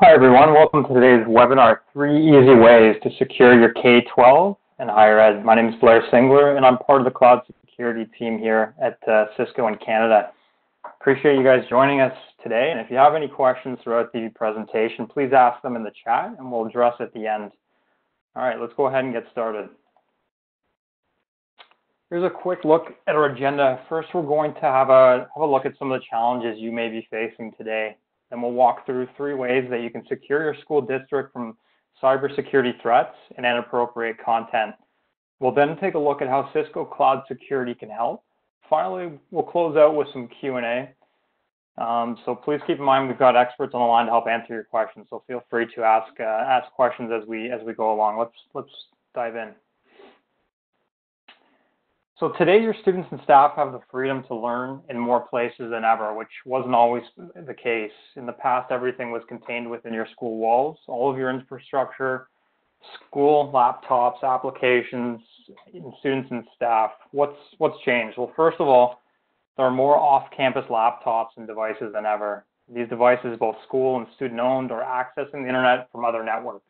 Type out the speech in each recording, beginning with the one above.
Hi everyone, welcome to today's webinar, 3 Easy Ways to Secure Your K-12 and Higher Ed. My name is Blair Singler and I'm part of the Cloud Security team here at Cisco in Canada. Appreciate you guys joining us today, and if you have any questions throughout the presentation, please ask them in the chat and we'll address at the end. All right, let's go ahead and get started. Here's a quick look at our agenda. First, we're going to have a look at some of the challenges you may be facing today. Then we'll walk through 3 ways that you can secure your school district from cybersecurity threats and inappropriate content. We'll then take a look at how Cisco Cloud Security can help. Finally, we'll close out with some Q&A. So please keep in mind we've got experts on the line to help answer your questions. So feel free to ask questions as we go along. Let's dive in. So today, your students and staff have the freedom to learn in more places than ever, which wasn't always the case. In the past, everything was contained within your school walls. All of your infrastructure, school laptops, applications, and students and staff. What's changed? Well, first of all, there are more off-campus laptops and devices than ever. These devices, both school and student-owned, are accessing the internet from other networks.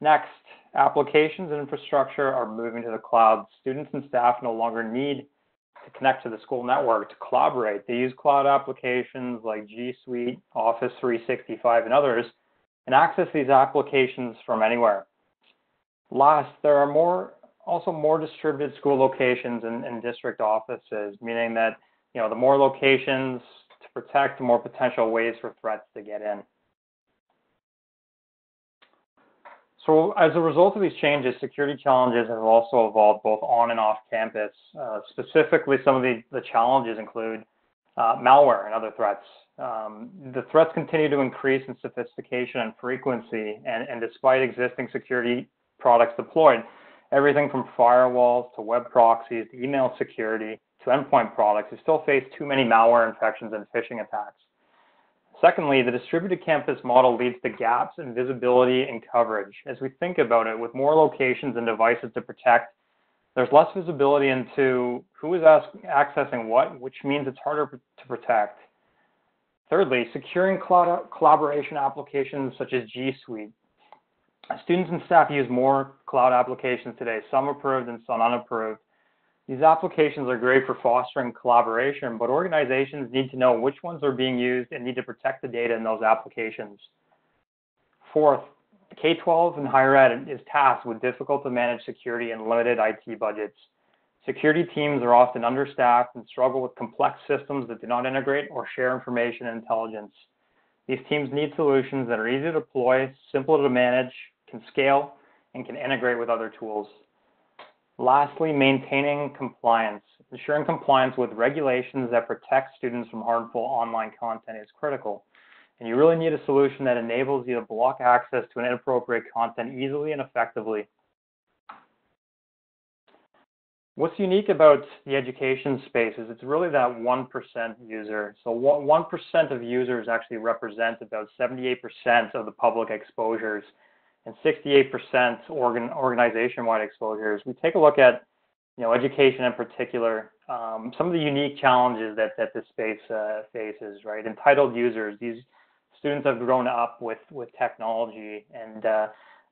Next, applications and infrastructure are moving to the cloud. Students and staff no longer need to connect to the school network to collaborate. They use cloud applications like G Suite, Office 365, and others, and access these applications from anywhere. Last, there are also more distributed school locations and district offices, meaning that, you know, the more locations to protect, the more potential ways for threats to get in. So as a result of these changes, security challenges have also evolved both on and off campus. Specifically, some of the challenges include malware and other threats. The threats continue to increase in sophistication and frequency, and despite existing security products deployed, everything from firewalls to web proxies to email security to endpoint products, you still face too many malware infections and phishing attacks. Secondly, the distributed campus model leads to gaps in visibility and coverage. As we think about it, with more locations and devices to protect, there's less visibility into who is accessing what, which means it's harder to protect. Thirdly, securing collaboration applications such as G Suite. Students and staff use more cloud applications today, some approved and some unapproved. These applications are great for fostering collaboration, but organizations need to know which ones are being used and need to protect the data in those applications. Fourth, K-12 and higher ed is tasked with difficult to manage security and limited IT budgets. Security teams are often understaffed and struggle with complex systems that do not integrate or share information and intelligence. These teams need solutions that are easy to deploy, simple to manage, can scale, and can integrate with other tools. Lastly, maintaining compliance. Ensuring compliance with regulations that protect students from harmful online content is critical. And you really need a solution that enables you to block access to inappropriate content easily and effectively. What's unique about the education space is it's really that 1% user. So 1% of users actually represent about 78% of the public exposures and 68% organization-wide exposures. We take a look at, you know, education in particular, some of the unique challenges that this space faces, right? Entitled users, these students have grown up with technology and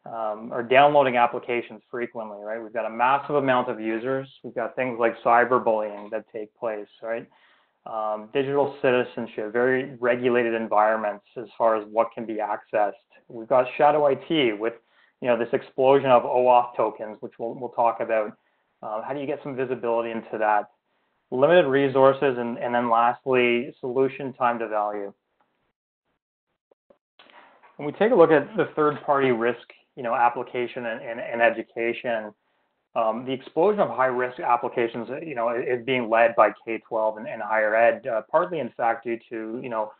are downloading applications frequently, right? We've got a massive amount of users. We've got things like cyberbullying that take place, right? Digital citizenship, very regulated environments as far as what can be accessed. We've got shadow IT with, you know, this explosion of OAuth tokens, which we'll talk about. How do you get some visibility into that? Limited resources, and then lastly, solution time to value. When we take a look at the third-party risk, you know, application and education, the explosion of high-risk applications, you know, is being led by K-12 and higher ed, partly, in fact, due to, you know,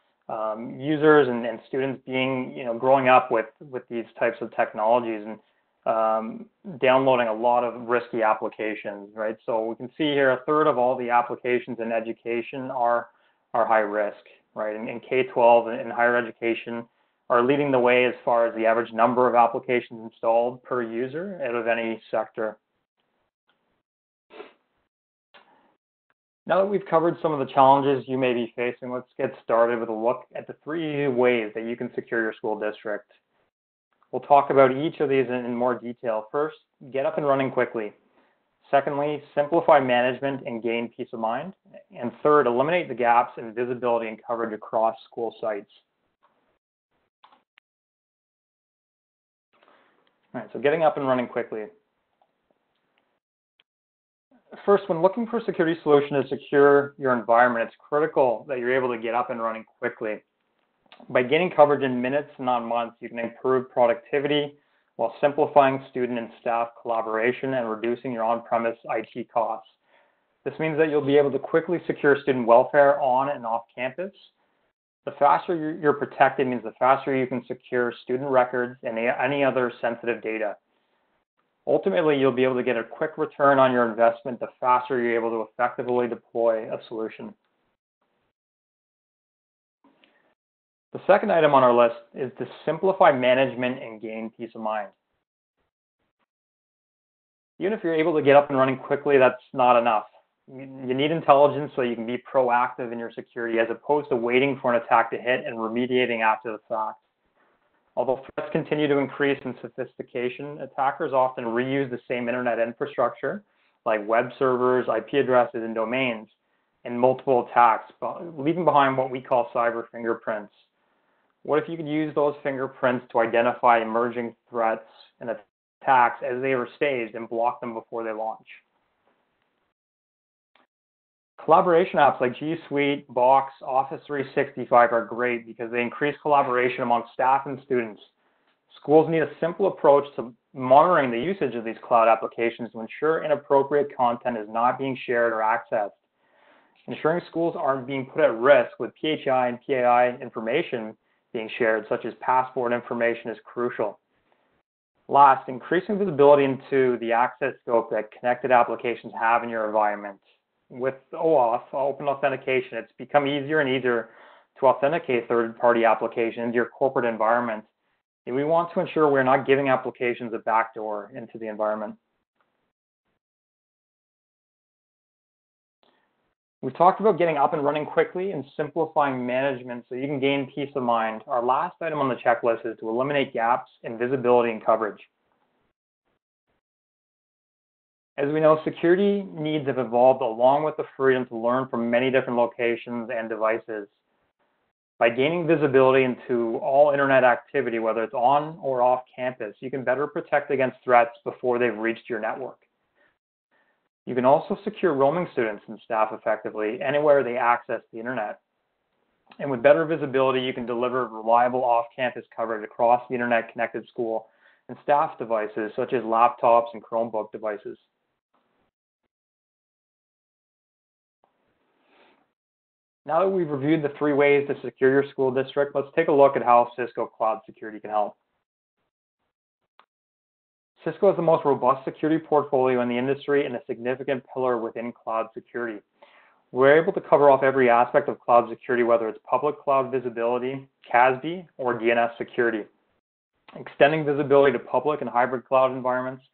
users and students being, you know, growing up with these types of technologies and downloading a lot of risky applications, right? So we can see here 1/3 of all the applications in education are high risk, right? And K-12 and higher education are leading the way as far as the average number of applications installed per user out of any sector. Now that we've covered some of the challenges you may be facing, let's get started with a look at the three ways that you can secure your school district. We'll talk about each of these in more detail. First, get up and running quickly. Secondly, simplify management and gain peace of mind. And third, eliminate the gaps in visibility and coverage across school sites. All right, so getting up and running quickly. First, when looking for a security solution to secure your environment, it's critical that you're able to get up and running quickly. By gaining coverage in minutes, not months, you can improve productivity while simplifying student and staff collaboration and reducing your on-premise IT costs. This means that you'll be able to quickly secure student welfare on and off campus. The faster you're protected means the faster you can secure student records and any other sensitive data. Ultimately, you'll be able to get a quick return on your investment the faster you're able to effectively deploy a solution. The second item on our list is to simplify management and gain peace of mind. Even if you're able to get up and running quickly, that's not enough. You need intelligence so you can be proactive in your security as opposed to waiting for an attack to hit and remediating after the fact. Although threats continue to increase in sophistication, attackers often reuse the same internet infrastructure, like web servers, IP addresses, and domains, in multiple attacks, leaving behind what we call cyber fingerprints. What if you could use those fingerprints to identify emerging threats and attacks as they were staged and block them before they launch? Collaboration apps like G Suite, Box, Office 365 are great because they increase collaboration among staff and students. Schools need a simple approach to monitoring the usage of these cloud applications to ensure inappropriate content is not being shared or accessed. Ensuring schools aren't being put at risk with PHI and PII information being shared, such as passport information, is crucial. Last, increasing visibility into the access scope that connected applications have in your environment. With OAuth, open authentication, it's become easier and easier to authenticate third-party applications into your corporate environment, and we want to ensure we're not giving applications a backdoor into the environment. We've talked about getting up and running quickly and simplifying management so you can gain peace of mind. Our last item on the checklist is to eliminate gaps in visibility and coverage. As we know, security needs have evolved along with the freedom to learn from many different locations and devices. By gaining visibility into all internet activity, whether it's on or off campus, you can better protect against threats before they've reached your network. You can also secure roaming students and staff effectively anywhere they access the internet. And with better visibility, you can deliver reliable off-campus coverage across the internet-connected school and staff devices, such as laptops and Chromebook devices. Now that we've reviewed the three ways to secure your school district, let's take a look at how Cisco Cloud Security can help. Cisco has the most robust security portfolio in the industry and a significant pillar within cloud security. We're able to cover off every aspect of cloud security, whether it's public cloud visibility, CASB, or DNS security. Extending visibility to public and hybrid cloud environments,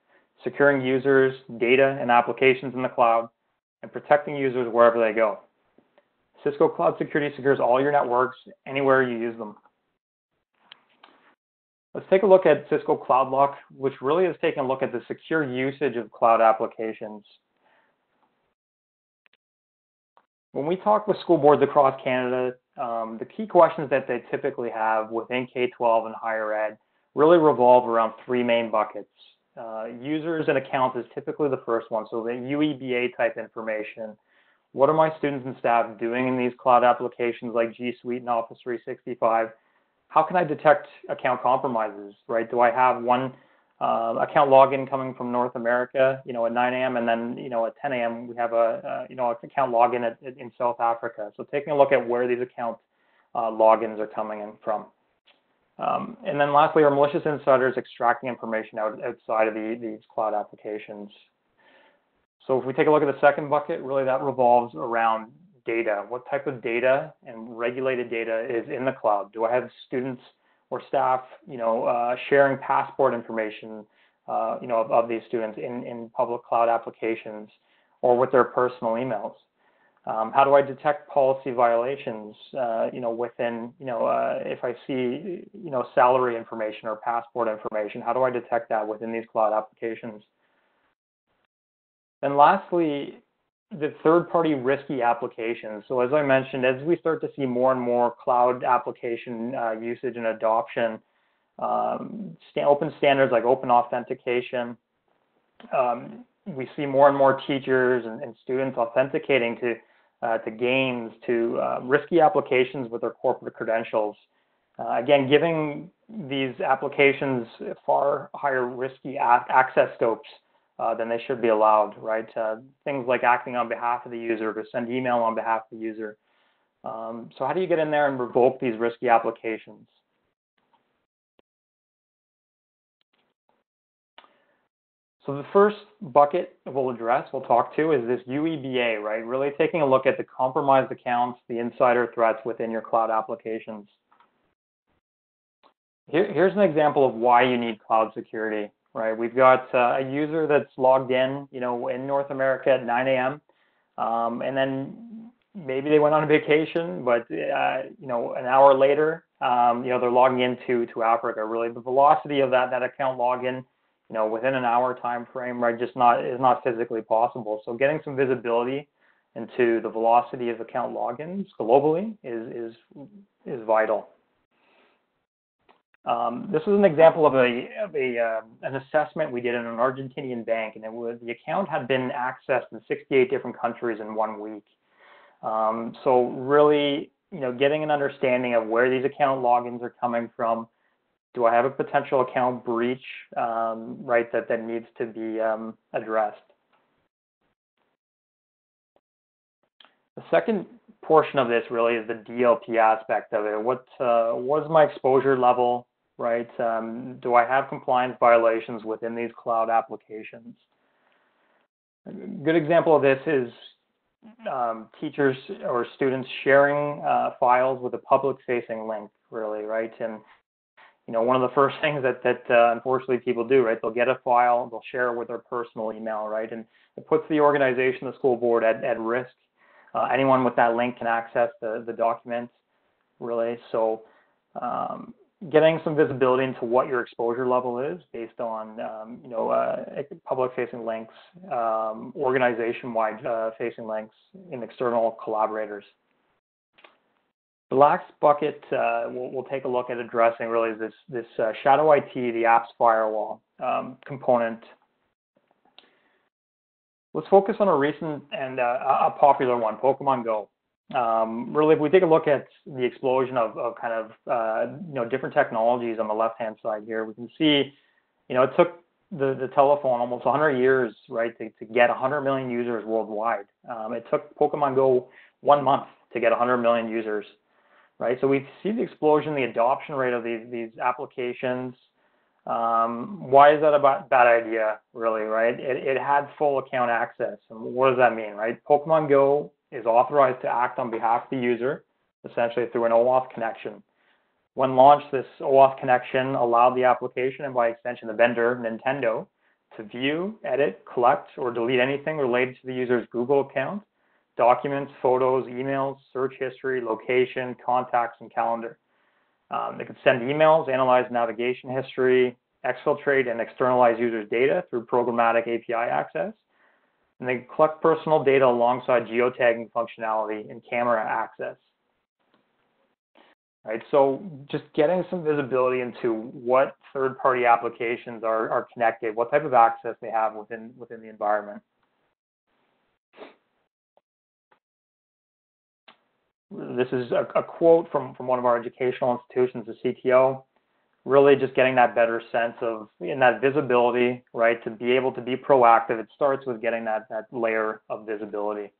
securing users, data, and applications in the cloud, and protecting users wherever they go. Cisco Cloud Security secures all your networks anywhere you use them. Let's take a look at Cisco CloudLock, which really is taking a look at the secure usage of cloud applications. When we talk with school boards across Canada, the key questions that they typically have within K-12 and higher ed really revolve around three main buckets. Users and accounts is typically the first one, so the UEBA type information. What are my students and staff doing in these cloud applications like G Suite and Office 365? How can I detect account compromises, right? Do I have one account login coming from North America, at 9 a.m. and then, at 10 a.m. we have an account login in South Africa. So taking a look at where these account logins are coming in from. And then lastly, are malicious insiders extracting information outside of these cloud applications? So if we take a look at the second bucket, really that revolves around data. What type of data and regulated data is in the cloud? Do I have students or staff, sharing passport information, of these students in public cloud applications or with their personal emails? How do I detect policy violations, within, if I see, salary information or passport information, how do I detect that within these cloud applications? And lastly, the third-party risky applications. So as I mentioned, as we start to see more and more cloud application usage and adoption, open standards like open authentication, we see more and more teachers and students authenticating to games, to risky applications with their corporate credentials. Again, giving these applications far higher risky access scopes then they should be allowed, right? Things like acting on behalf of the user, to send email on behalf of the user. So how do you get in there and revoke these risky applications? So the first bucket we'll talk to is this UEBA, right? Really taking a look at the compromised accounts, the insider threats within your cloud applications. Here's an example of why you need cloud security. Right, we've got a user that's logged in, in North America at 9 a.m. And then maybe they went on a vacation, but an hour later, they're logging into Africa. Really, the velocity of that account login, within an hour time frame, right, is not physically possible. So getting some visibility into the velocity of account logins globally is vital. This is an example of an assessment we did in an Argentinian bank, and the account had been accessed in 68 different countries in 1 week. So really, getting an understanding of where these account logins are coming from. Do I have a potential account breach, right, that needs to be addressed? The second portion of this really is the DLP aspect of it. What is my exposure level, right? Do I have compliance violations within these cloud applications? A good example of this is teachers or students sharing files with a public-facing link, really, right? And one of the first things that unfortunately people do, right? They'll get a file, they'll share it with their personal email, right? And it puts the organization, the school board, at risk. Anyone with that link can access the document, really. So getting some visibility into what your exposure level is based on, public-facing links, organization-wide facing links, and external collaborators. The last bucket we'll take a look at addressing really is this shadow IT, the apps firewall component. Let's focus on a recent and a popular one, Pokemon Go. Really, if we take a look at the explosion of kind of different technologies on the left-hand side here, we can see, it took the telephone almost 100 years, right, to get 100 million users worldwide. It took Pokemon Go 1 month to get 100 million users, right? So we see the explosion, the adoption rate of these applications. Why is that a bad idea, really, right? It had full account access. And what does that mean, right? Pokemon Go is authorized to act on behalf of the user, essentially through an OAuth connection. When launched, this OAuth connection allowed the application, and by extension the vendor, Nintendo, to view, edit, collect, or delete anything related to the user's Google account, documents, photos, emails, search history, location, contacts, and calendar. They could send emails, analyze navigation history, exfiltrate and externalize users' data through programmatic API access, and they collect personal data alongside geotagging functionality and camera access. All right, so just getting some visibility into what third-party applications are connected, what type of access they have within the environment. This is a quote from one of our educational institutions, the CTO, really just getting that better sense of, and that visibility, right, to be able to be proactive. It starts with getting that layer of visibility.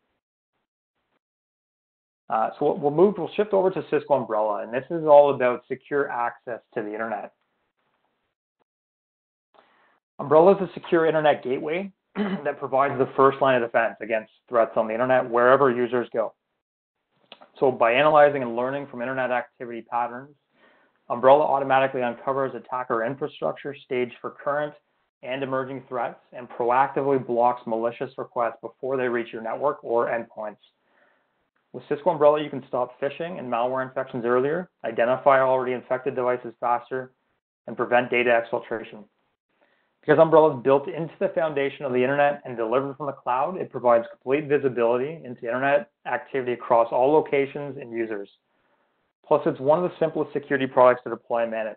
So we'll shift over to Cisco Umbrella, and this is all about secure access to the internet. Umbrella is a secure internet gateway that provides the first line of defense against threats on the internet wherever users go. So by analyzing and learning from internet activity patterns, Umbrella automatically uncovers attacker infrastructure staged for current and emerging threats and proactively blocks malicious requests before they reach your network or endpoints. With Cisco Umbrella, you can stop phishing and malware infections earlier, identify already infected devices faster, and prevent data exfiltration. Because Umbrella is built into the foundation of the internet and delivered from the cloud, it provides complete visibility into internet activity across all locations and users. Plus, it's one of the simplest security products to deploy and manage.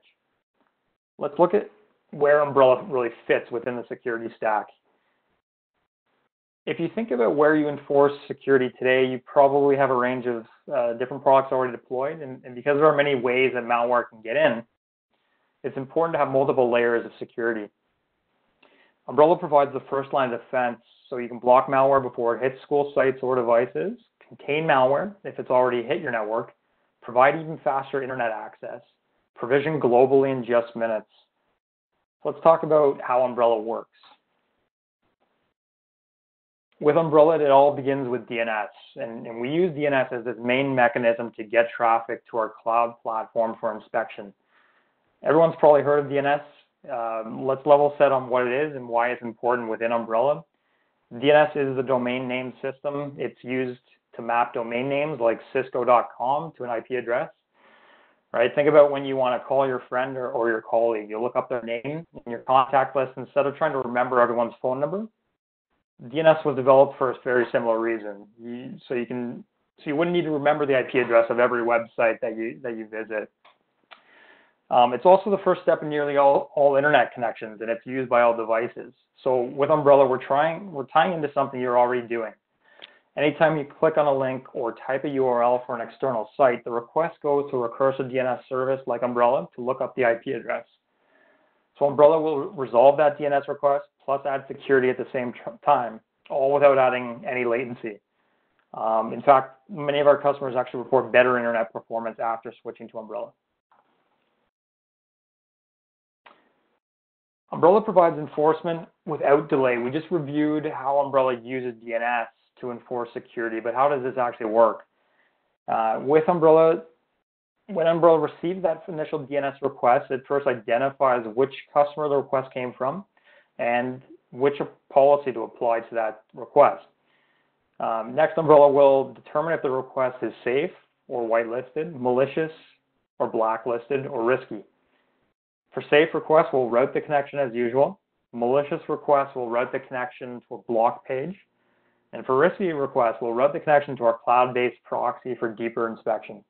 Let's look at where Umbrella really fits within the security stack. If you think about where you enforce security today, you probably have a range of different products already deployed. And because there are many ways that malware can get in, it's important to have multiple layers of security. Umbrella provides the first line of defense, so you can block malware before it hits school sites or devices, contain malware if it's already hit your network, provide even faster internet access, provision globally in just minutes. Let's talk about how Umbrella works. With Umbrella, it all begins with DNS, and we use DNS as its main mechanism to get traffic to our cloud platform for inspection. Everyone's probably heard of DNS. Let's level set on what it is and why it's important within Umbrella. DNS is the domain name system. It's used to map domain names like cisco.com to an IP address, right? Think about when you want to call your friend or your colleague. You look up their name in your contact list instead of trying to remember everyone's phone number. DNS was developed for a very similar reason. So you wouldn't need to remember the IP address of every website that you visit. It's also the first step in nearly all internet connections, and it's used by all devices. So with Umbrella, we're tying into something you're already doing. Anytime you click on a link or type a URL for an external site, the request goes to a recursive DNS service like Umbrella to look up the IP address. So Umbrella will resolve that DNS request plus add security at the same time, all without adding any latency. In fact, many of our customers actually report better internet performance after switching to Umbrella. Umbrella provides enforcement without delay. We just reviewed how Umbrella uses DNS to enforce security, but how does this actually work? With Umbrella, when Umbrella receives that initial DNS request, it first identifies which customer the request came from and which policy to apply to that request. Next, Umbrella will determine if the request is safe or whitelisted, malicious or blacklisted, or risky. For safe requests, we'll route the connection as usual. Malicious requests, we'll route the connection to a block page. And for risky requests, we'll route the connection to our cloud-based proxy for deeper inspection.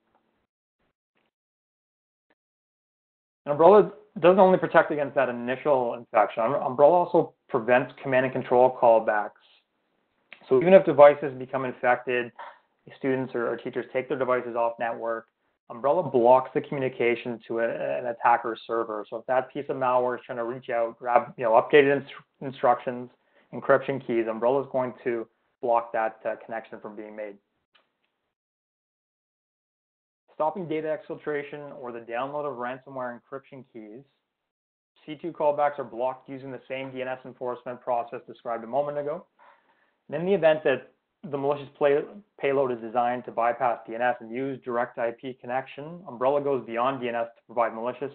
And Umbrella doesn't only protect against that initial infection. Umbrella also prevents command and control callbacks. So even if devices become infected, students or teachers take their devices off network, Umbrella blocks the communication to an attacker's server. So if that piece of malware is trying to reach out, grab updated instructions, encryption keys, Umbrella is going to block that connection from being made. Stopping data exfiltration or the download of ransomware encryption keys. C2 callbacks are blocked using the same DNS enforcement process described a moment ago. And in the event that the malicious payload is designed to bypass DNS and use direct IP connection, Umbrella goes beyond DNS to provide malicious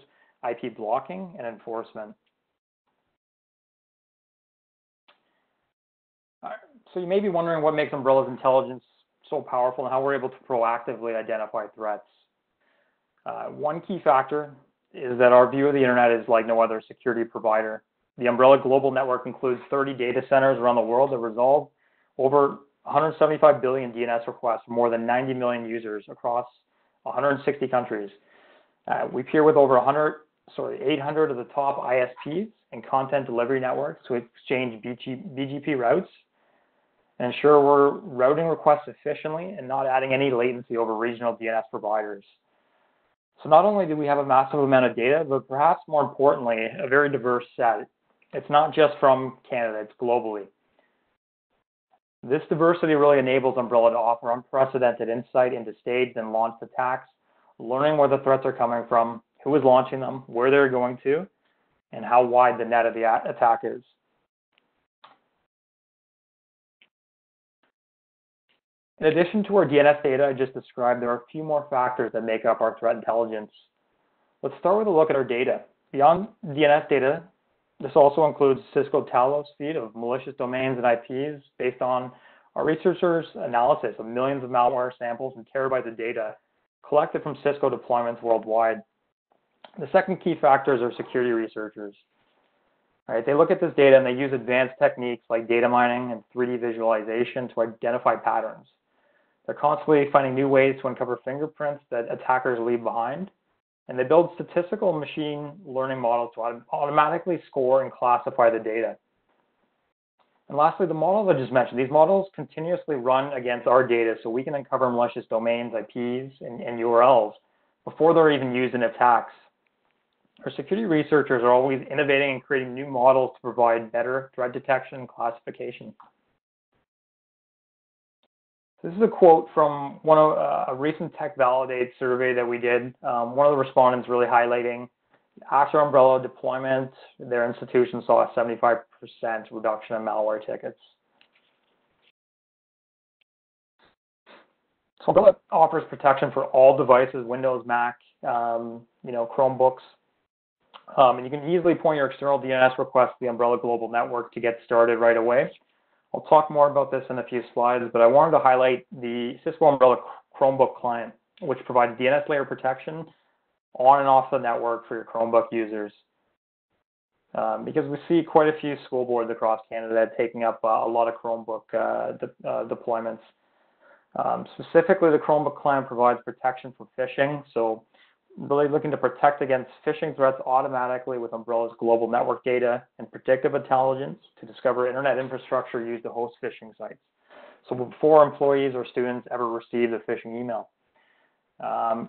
IP blocking and enforcement. So you may be wondering what makes Umbrella's intelligence so powerful and how we're able to proactively identify threats. One key factor is that our view of the internet is like no other security provider. The Umbrella global network includes 30 data centers around the world that resolve over 175 billion DNS requests from more than 90 million users across 160 countries. We peer with over 800 of the top ISPs and content delivery networks to exchange BGP routes and ensure we're routing requests efficiently and not adding any latency over regional DNS providers. So not only do we have a massive amount of data, but perhaps more importantly, a very diverse set. It's not just from Canada, it's globally. This diversity really enables Umbrella to offer unprecedented insight into staged and launched attacks, learning where the threats are coming from, who is launching them, where they're going to, and how wide the net of the attack is. In addition to our DNS data I just described, there are a few more factors that make up our threat intelligence. Let's start with a look at our data. Beyond DNS data, this also includes Cisco Talos feed of malicious domains and IPs based on Our researchers' analysis of millions of malware samples and terabytes of data collected from Cisco deployments worldwide. The second key factor is our security researchers. All right, they look at this data and they use advanced techniques like data mining and 3D visualization to identify patterns. They're constantly finding new ways to uncover fingerprints that attackers leave behind, and they build statistical machine learning models to automatically score and classify the data. And lastly, the models I just mentioned, these models continuously run against our data so we can uncover malicious domains, IPs, and URLs before they're even used in attacks. Our security researchers are always innovating and creating new models to provide better threat detection and classification. This is a quote from a recent TechValidate survey that we did. One of the respondents really highlighting after Umbrella deployment, their institution saw a 75% reduction in malware tickets. So Umbrella offers protection for all devices, Windows, Mac, Chromebooks. And you can easily point your external DNS request to the Umbrella Global Network to get started right away. I'll talk more about this in a few slides, but I wanted to highlight the Cisco Umbrella Chromebook client, which provides DNS layer protection on and off the network for your Chromebook users. Because we see quite a few school boards across Canada taking up a lot of Chromebook deployments. Specifically, the Chromebook client provides protection for phishing, so really looking to protect against phishing threats automatically with Umbrella's global network data and predictive intelligence to discover internet infrastructure used to host phishing sites. So before employees or students ever receive a phishing email.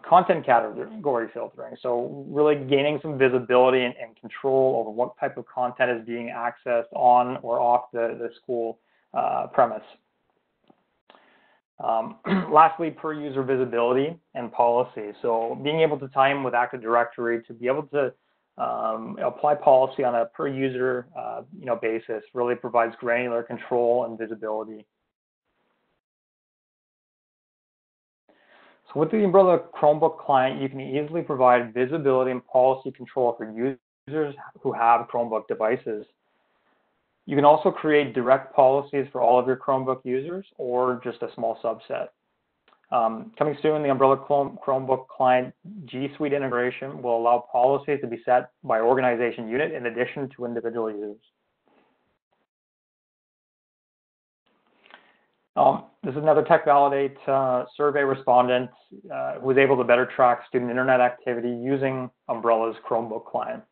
Content category filtering. So really gaining some visibility and control over what type of content is being accessed on or off the school premise. Lastly, per user visibility and policy. So being able to tie in with Active Directory to be able to apply policy on a per user basis really provides granular control and visibility. So with the Umbrella Chromebook client, you can easily provide visibility and policy control for users who have Chromebook devices. You can also create direct policies for all of your Chromebook users or just a small subset. Coming soon, the Umbrella Chromebook client G Suite integration will allow policies to be set by organization unit in addition to individual users. This is another TechValidate survey respondent who was able to better track student internet activity using Umbrella's Chromebook client.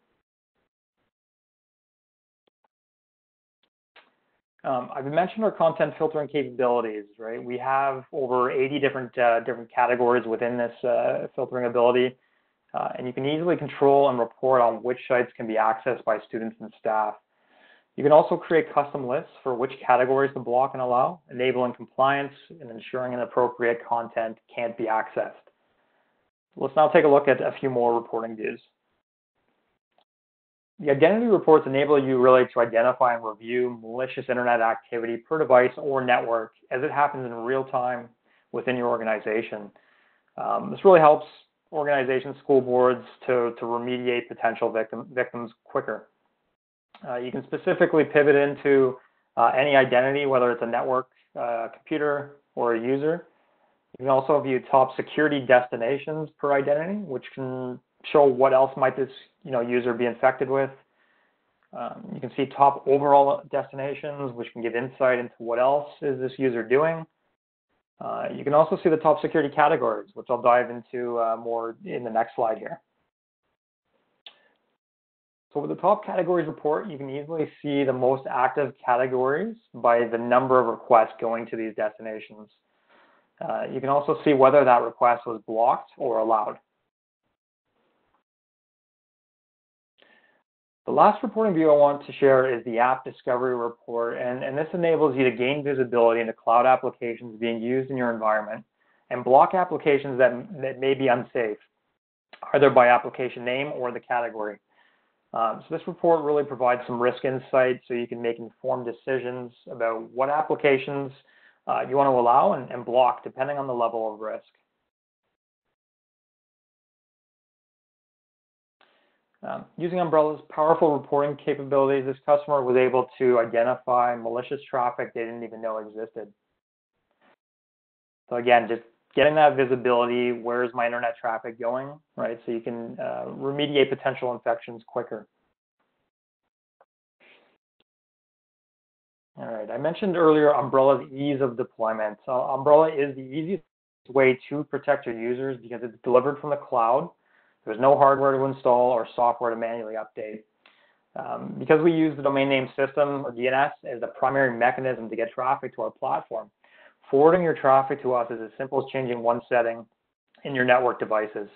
I've mentioned our content filtering capabilities, right? We have over 80 different categories within this filtering ability, and you can easily control and report on which sites can be accessed by students and staff. You can also create custom lists for which categories to block and allow, enabling compliance and ensuring inappropriate content can't be accessed. Let's now take a look at a few more reporting views. The identity reports enable you really to identify and review malicious internet activity per device or network as it happens in real time within your organization. This really helps organizations, school boards to remediate potential victims quicker. You can specifically pivot into any identity, whether it's a network, computer, or a user. You can also view top security destinations per identity, which can show what else might this user be infected with. You can see top overall destinations, which can give insight into what else is this user doing. You can also see the top security categories, which I'll dive into more in the next slide here. So with the top categories report, you can easily see the most active categories by the number of requests going to these destinations. You can also see whether that request was blocked or allowed. The last reporting view I want to share is the App Discovery Report, and this enables you to gain visibility into cloud applications being used in your environment and block applications that may be unsafe, either by application name or the category. So this report really provides some risk insight so you can make informed decisions about what applications you want to allow and block depending on the level of risk. Using Umbrella's powerful reporting capabilities, this customer was able to identify malicious traffic they didn't even know existed. So again, just getting that visibility, where's my internet traffic going, right? So you can remediate potential infections quicker. All right, I mentioned earlier Umbrella's ease of deployment. So Umbrella is the easiest way to protect your users because it's delivered from the cloud. There's no hardware to install or software to manually update. Because we use the domain name system, or DNS, as the primary mechanism to get traffic to our platform, forwarding your traffic to us is as simple as changing one setting in your network devices.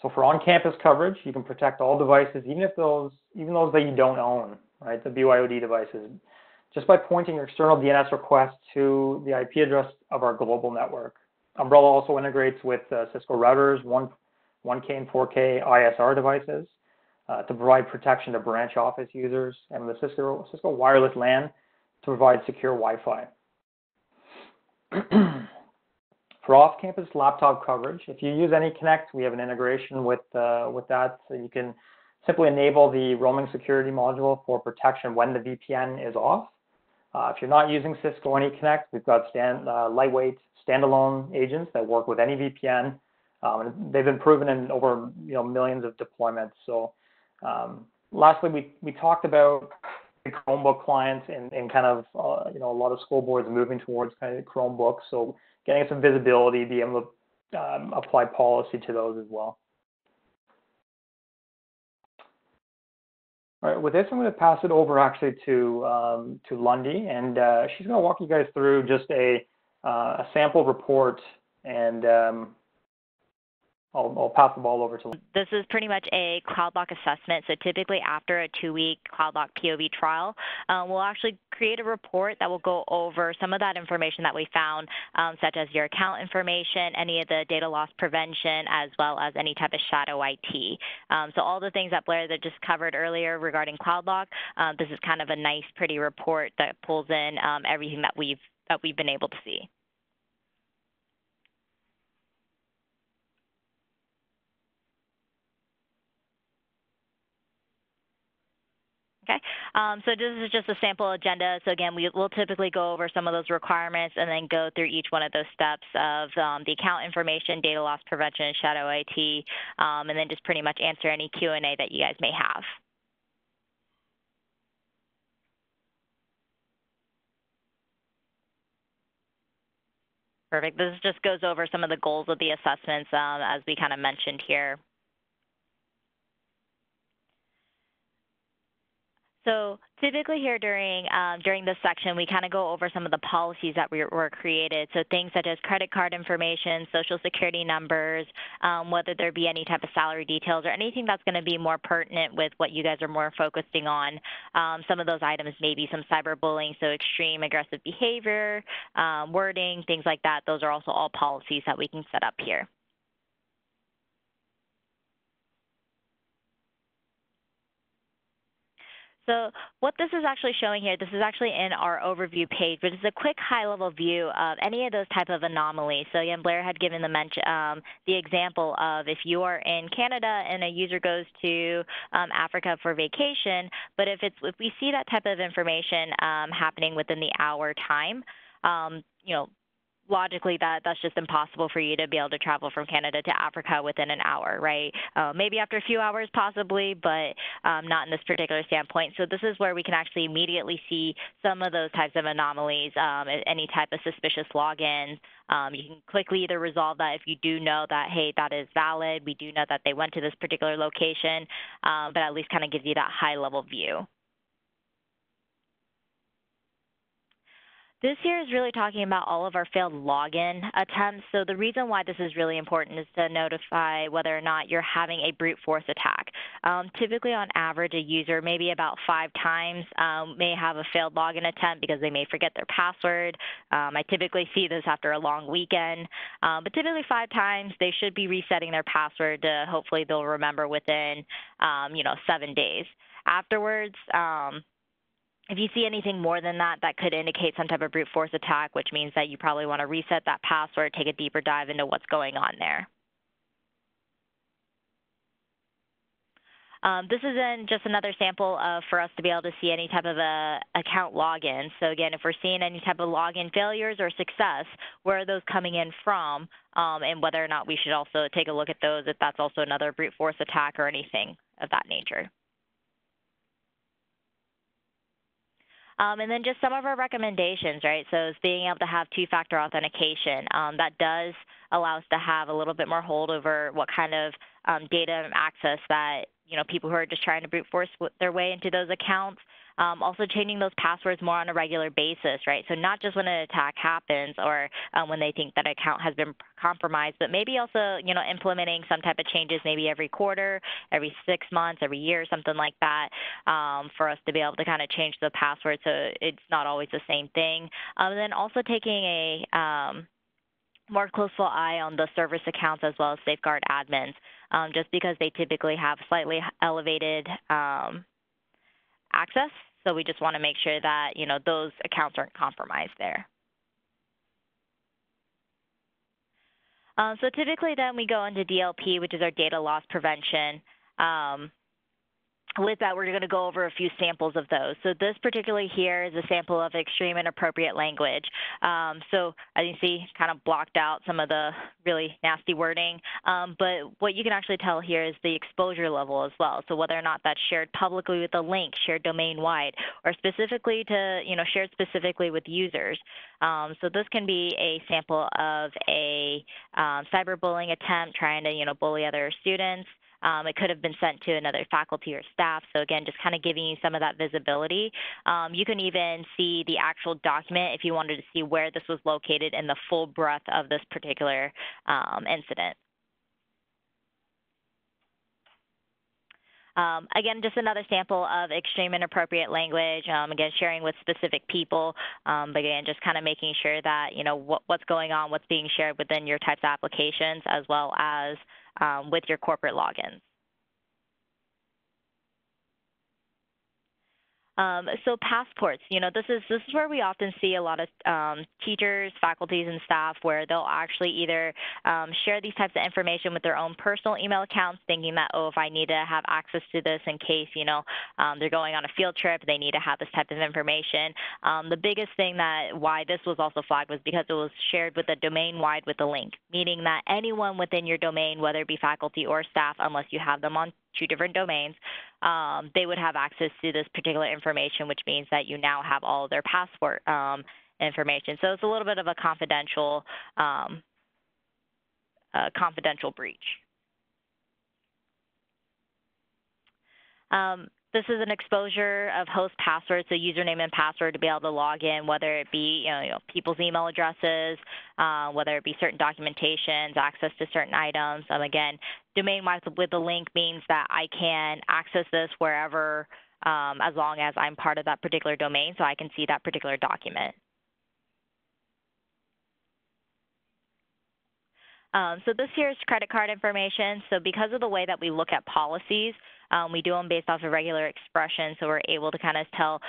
So for on-campus coverage, you can protect all devices, even those that you don't own, right? The BYOD devices, just by pointing your external DNS request to the IP address of our global network. Umbrella also integrates with Cisco routers, 1K and 4K ISR devices to provide protection to branch office users, and the Cisco wireless LAN to provide secure Wi-Fi. For off-campus laptop coverage, if you use AnyConnect, we have an integration with that, so you can simply enable the roaming security module for protection when the VPN is off. If you're not using Cisco AnyConnect, we've got lightweight standalone agents that work with any VPN. They've been proven in over millions of deployments. So lastly, we talked about Chromebook clients and kind of a lot of school boards moving towards kind of Chromebooks. So getting some visibility, being able to apply policy to those as well. All right, with this, I'm going to pass it over actually to Lundy, and she's going to walk you guys through just a sample report, and I'll pass the ball over to Lundy. This is pretty much a CloudLock assessment. So typically after a 2-week CloudLock POV trial, we'll actually create a report that will go over some of that information that we found, such as your account information, any of the data loss prevention, as well as any type of shadow IT. So all the things that Blair just covered earlier regarding CloudLock, this is kind of a nice, pretty report that pulls in everything that we've been able to see. Okay. So this is just a sample agenda. So again, we'll typically go over some of those requirements and then go through each one of those steps of the account information, data loss prevention, and shadow IT, and then just pretty much answer any Q&A that you guys may have. Perfect. This just goes over some of the goals of the assessments as we kind of mentioned here. So typically here during this section, we kind of go over some of the policies that were created. So things such as credit card information, social security numbers, whether there be any type of salary details or anything that's going to be more pertinent with what you guys are more focusing on. Some of those items may be some cyberbullying, so extreme aggressive behavior, wording, things like that. Those are also all policies that we can set up here. So what this is actually showing here, this is actually in our overview page, but it's a quick high-level view of any of those type of anomalies. So again, Blair had given the example of if you are in Canada and a user goes to Africa for vacation, but if we see that type of information happening within the hour time, logically, that's just impossible for you to be able to travel from Canada to Africa within an hour, right? Maybe after a few hours possibly, but not in this particular standpoint. So this is where we can actually immediately see some of those types of anomalies, any type of suspicious logins. You can quickly either resolve that if you do know that, hey, that is valid. We do know that they went to this particular location, but at least kind of gives you that high-level view. This here is really talking about all of our failed login attempts. So the reason why this is really important is to notify whether or not you're having a brute force attack. Typically on average, a user maybe about 5 times may have a failed login attempt because they may forget their password. I typically see this after a long weekend, but typically 5 times they should be resetting their password to hopefully they'll remember within 7 days. Afterwards, if you see anything more than that, that could indicate some type of brute force attack, which means that you probably want to reset that password, take a deeper dive into what's going on there. This isn't just another sample of for us to be able to see any type of account login. So again, if we're seeing any type of login failures or success, where are those coming in from, and whether or not we should also take a look at those if that's also another brute force attack or anything of that nature. And then just some of our recommendations, right? So it's being able to have two-factor authentication. That does allow us to have a little bit more hold over what kind of data and access that, you know, people who are just trying to brute force their way into those accounts. Also changing those passwords more on a regular basis, right? So not just when an attack happens or when they think that an account has been compromised, but maybe also, you know, implementing some type of changes maybe every quarter, every 6 months, every year, something like that, for us to be able to kind of change the password so it's not always the same thing. And then also taking a more closeful eye on the service accounts as well as safeguard admins, just because they typically have slightly elevated access. So we just want to make sure that, you know, those accounts aren't compromised there. So typically then we go into DLP, which is our data loss prevention. With that, we're going to go over a few samples of those. So this particularly here is a sample of extreme inappropriate language. So as you see, kind of blocked out some of the really nasty wording. But what you can actually tell here is the exposure level as well. So whether or not that's shared publicly with a link, shared domain-wide, or specifically to, you know, shared specifically with users. So this can be a sample of a cyberbullying attempt, trying to, you know, bully other students. It could have been sent to another faculty or staff. So again, just kind of giving you some of that visibility. You can even see the actual document if you wanted to see where this was located and the full breadth of this particular incident. Again, just another sample of extreme inappropriate language, again, sharing with specific people, but again, just kind of making sure that, you know, what's going on, what's being shared within your types of applications, as well as with your corporate logins. So passports, you know, this is where we often see a lot of teachers, faculties, and staff where they'll actually either share these types of information with their own personal email accounts, thinking that, oh, if I need to have access to this in case, you know, they're going on a field trip, they need to have this type of information. The biggest thing that why this was also flagged was because it was shared with a domain-wide with a link, meaning that anyone within your domain, whether it be faculty or staff, unless you have them on two different domains, they would have access to this particular information, which means that you now have all of their passport information. So it's a little bit of a confidential breach. This is an exposure of host passwords, so username and password to be able to log in, whether it be people's email addresses, whether it be certain documentations, access to certain items. Again, domain-wide with the link means that I can access this wherever as long as I'm part of that particular domain, so I can see that particular document. So this here is credit card information. So because of the way that we look at policies, we do them based off of regular expression, so we're able to kind of tell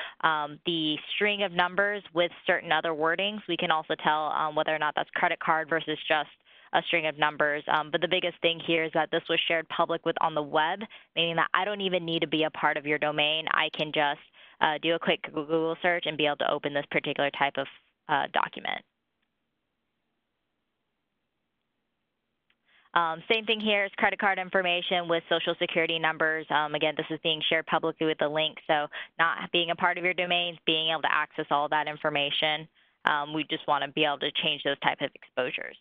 the string of numbers with certain other wordings. We can also tell whether or not that's credit card versus just a string of numbers. But the biggest thing here is that this was shared public with on the web, meaning that I don't even need to be a part of your domain. I can just do a quick Google search and be able to open this particular type of document. Same thing here is credit card information with social security numbers. Again, this is being shared publicly with a link, so not being a part of your domains, being able to access all that information. We just want to be able to change those type of exposures.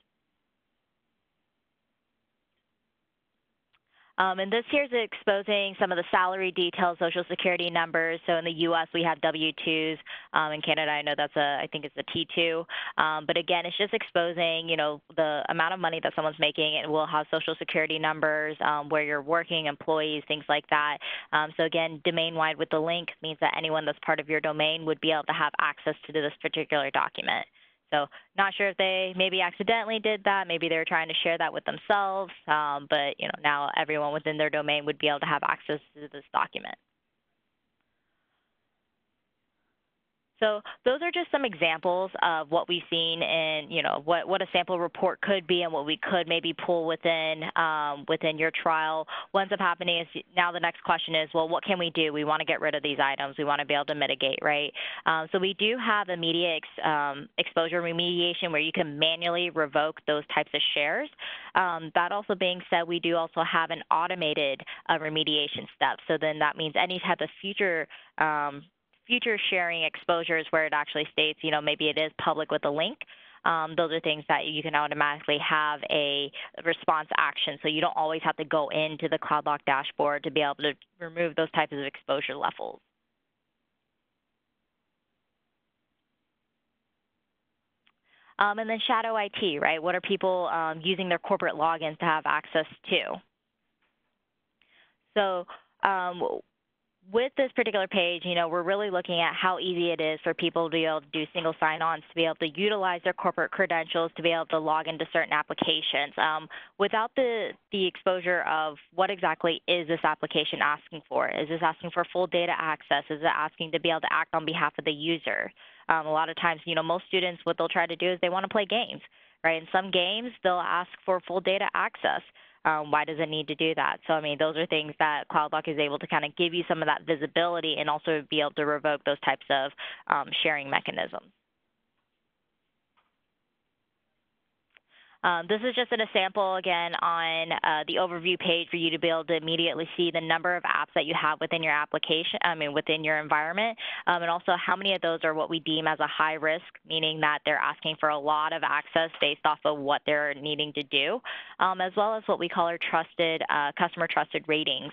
And this here is exposing some of the salary details, social security numbers. So in the U.S., we have W-2s. In Canada, I know that's I think it's a T2. But again, it's just exposing, you know, the amount of money that someone's making. It will have social security numbers, where you're working, employees, things like that. So again, domain-wide with the link means that anyone that's part of your domain would be able to have access to this particular document. So not sure if they maybe accidentally did that, maybe they were trying to share that with themselves, but you know, now everyone within their domain would be able to have access to this document. So those are just some examples of what we've seen and, you know, what a sample report could be and what we could maybe pull within within your trial. What ends up happening is now the next question is, well, what can we do? We want to get rid of these items. We want to be able to mitigate, right? So we do have immediate exposure remediation where you can manually revoke those types of shares. That also being said, we do also have an automated remediation step. So then that means any type of future sharing exposures where it actually states, you know, maybe it is public with a link. Those are things that you can automatically have a response action, so you don't always have to go into the CloudLock dashboard to be able to remove those types of exposure levels. And then shadow IT, right? What are people using their corporate logins to have access to? So with this particular page, you know, we're really looking at how easy it is for people to be able to do single sign-ons, to be able to utilize their corporate credentials, to be able to log into certain applications without the exposure of what exactly is this application asking for. Is this asking for full data access? Is it asking to be able to act on behalf of the user? A lot of times, you know, most students, what they'll try to do is they want to play games, right? In some games, they'll ask for full data access. Why does it need to do that? So, I mean, those are things that CloudLock is able to kind of give you some of that visibility and also be able to revoke those types of sharing mechanisms. This is just a sample, again, on the overview page for you to be able to immediately see the number of apps that you have within your application, I mean, within your environment, and also how many of those are what we deem as a high risk, meaning that they're asking for a lot of access based off of what they're needing to do, as well as what we call our trusted, customer trusted ratings.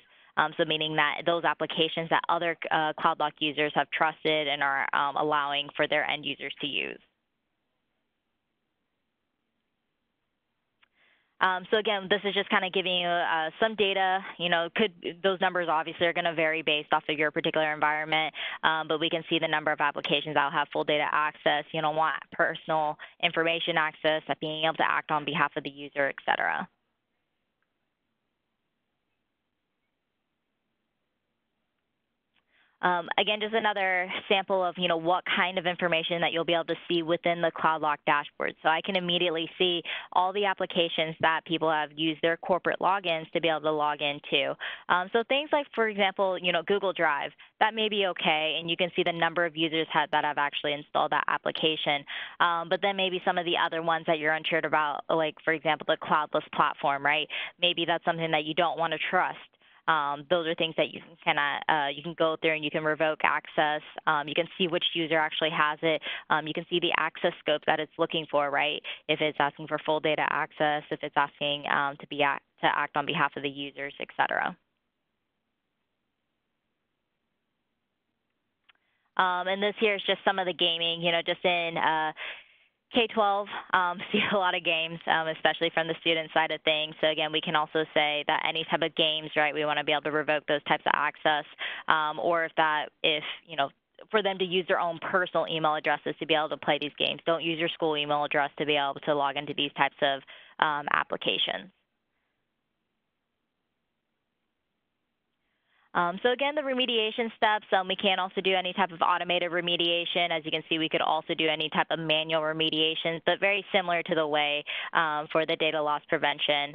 So meaning that those applications that other CloudLock users have trusted and are allowing for their end users to use. So again, this is just kind of giving you some data. You know, those numbers obviously are going to vary based off of your particular environment, but we can see the number of applications that will have full data access. You don't want personal information access, that being able to act on behalf of the user, et cetera. Again, just another sample of, you know, what kind of information that you'll be able to see within the CloudLock dashboard. So I can immediately see all the applications that people have used their corporate logins to be able to log into. So things like, for example, you know, Google Drive, that may be okay, and you can see the number of users that have actually installed that application. But then maybe some of the other ones that you're unsure about, like, for example, the cloudless platform, right? Maybe that's something that you don't want to trust. Those are things that you can you can go through and you can revoke access. You can see which user actually has it. You can see the access scope that it's looking for, right? If it's asking for full data access, if it's asking to act on behalf of the users, et cetera. And this here is just some of the gaming, you know, just in K-12, see a lot of games, especially from the student side of things. So again, we can also say that any type of games, right, we want to be able to revoke those types of access, or if you know, for them to use their own personal email addresses to be able to play these games. Don't use your school email address to be able to log into these types of applications. So again, the remediation steps, we can also do any type of automated remediation. As you can see, we could also do any type of manual remediation, but very similar to the way for the data loss prevention,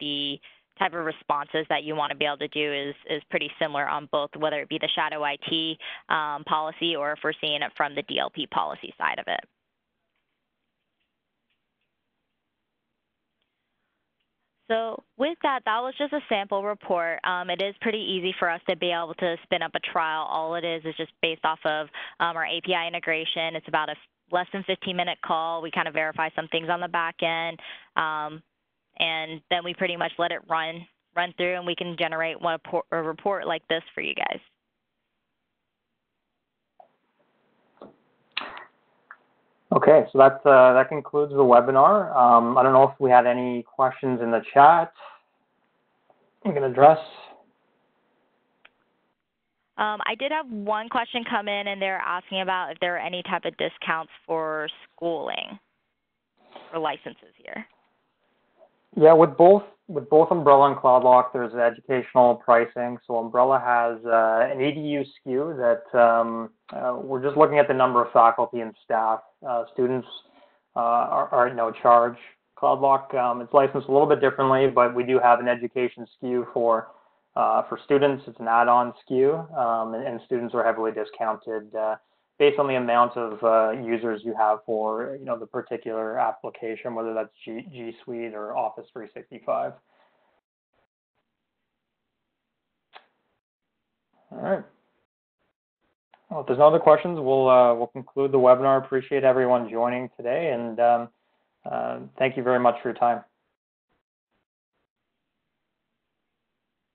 the type of responses that you want to be able to do is pretty similar on both, whether it be the shadow IT policy or if we're seeing it from the DLP policy side of it. So with that, that was just a sample report. It is pretty easy for us to be able to spin up a trial. All it is just based off of our API integration. It's about a less than 15-minute call. We kind of verify some things on the back end, and then we pretty much let it run through, and we can generate a report like this for you guys. Okay, so that concludes the webinar. I don't know if we had any questions in the chat you can address. I did have one question come in, and they're asking about if there are any type of discounts for schooling or licenses here. Yeah, with both with both Umbrella and CloudLock, there's educational pricing. So Umbrella has an ADU SKU that we're just looking at the number of faculty and staff. Students are at no charge. CloudLock, it's licensed a little bit differently, but we do have an education SKU for students. It's an add-on SKU, and students are heavily discounted based on the amount of users you have for the particular application, whether that's G Suite or Office 365. All right. Well, if there's no other questions, we'll conclude the webinar. Appreciate everyone joining today, and thank you very much for your time.